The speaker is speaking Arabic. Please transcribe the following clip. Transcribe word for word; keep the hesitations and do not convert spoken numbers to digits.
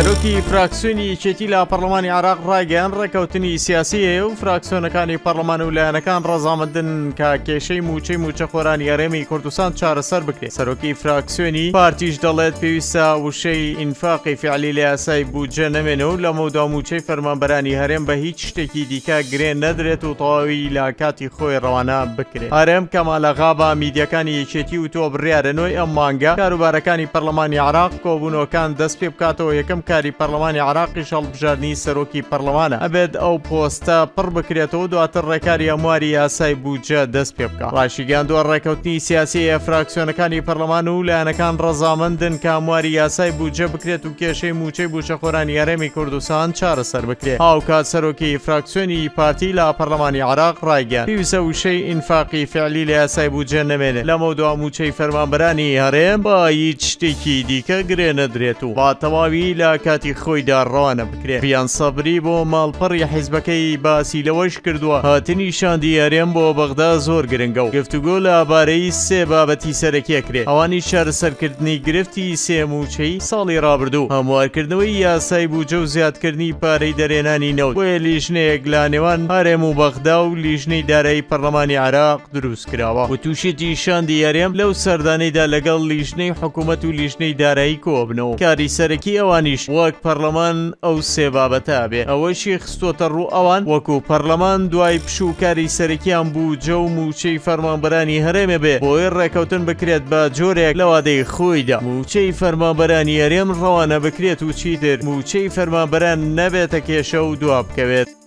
سەرۆکی فراکسیۆنی یەکێتی لە پەرلەمانی عێراق ڕایگەیاند ڕێکەوتنی سیاسیە و فراکسیۆنەکانی پەرلەمان و لایەنەکان ڕەزامەندن کە کێشەی موچەی موچەخۆرانی هەرێمی کوردستان چارەسەر بکرێت. سەرۆکی فراکسیۆنی پارتیش دەڵێت پێویستە وشەی ئینفاقی فعلی لە یاسای بودجە نەمێنەوە و لە مەودا موچەی فەرمانبەرانی هەرێم بە هیچ شتێکی دیکە گرێن نەدرێت و تەواوی لە کاتی خۆی ڕەوانە بکرێت. هەرێم کەمالەغا میدیەکانی یەکێتی و تۆ بڕیارەنەوەی ئەم مانگە کاروبارەکانی پەرلەمانی عێراق کۆبوونەوەکان دەست پێ بکاتەوە. یەکەم کاری پەرلەمانی عێراقی هەڵبژاردنی سەرۆکی پەرلەمانە، ئەبێت ئەو پۆستە پڕ بکرێتەوە دواتر ڕێکاری هەمواری یاسای بودجە دەست پێ بکات. ڕاشیگەیاند ڕێکەوتنی سیاسی فراکسیۆنەکانی پەرلەمان و لایەنەکان ڕەزامەندن کە هەمواری یاسای بودجە بکرێت و کێشەی موچەی بوچەخۆرانی هەرێمی کوردستان چارەسەر بکرێت. هاوکات سەرۆکی فراکسیۆنی پارتی لە پەرلەمانی عێراق ڕایگەیاند پێویستە وشەی ئینفاقی فعلی لە یاسای بودجە نەمێنێت، لە مەودا موچەی فەرمانبەرانی هەرێم بە هیچ شتێکی دیکە گرێنەدرێت و با تەواوی لە کاتی خۆیدا ڕەوانە بکرێت. ڤیان سەبری بۆ ماڵپەڕی حیزبەکەی باسی لەوەش کردووە هاتنی شاندی هەرێم بۆ بەغدا زۆر گرنگە و گفتوگۆ لەبارەی سێ بابەتی سەرەکیە کرێت. ئەوانی چارەسەرکردنی گرفتی سێ موچەی ساڵی ڕابردوو، هەموارکردنەوەی یاسای بودجە و زیادکردنی پارەی دەرێنانی نەوت بۆیە لیژنەیەک لە نێوان هەرێم و بەغدا و لیژنەی دارایی پەرلەمانی عێراق دروست کراوە و تووشێتی شاندی هەرێم لەو سەردانەیدا لەگەڵ لیژنەی حکوومەت و لیژنەی دارایی کۆبنەوە. کاری سەرەکی ئەوان وەک پەرلەمان ئەو سێ بابەتە بێ، ئەوەشی خستۆتە ڕوو ئەوان وەکو پەرلەمان دوای پشووکاری سەرەکیان بودجە و موچەی فەرمانبەرانی هەرێمە بێ بۆیە ڕێکەوتن بکرێت بە جۆرێک لەوادەی خۆیدا. موچەی فەرمانبەرانی هەرێم ڕەوانە بکرێت و چیتر موچەی فەرمانبەران نەبێتە کێشە و دوا بکەوێت.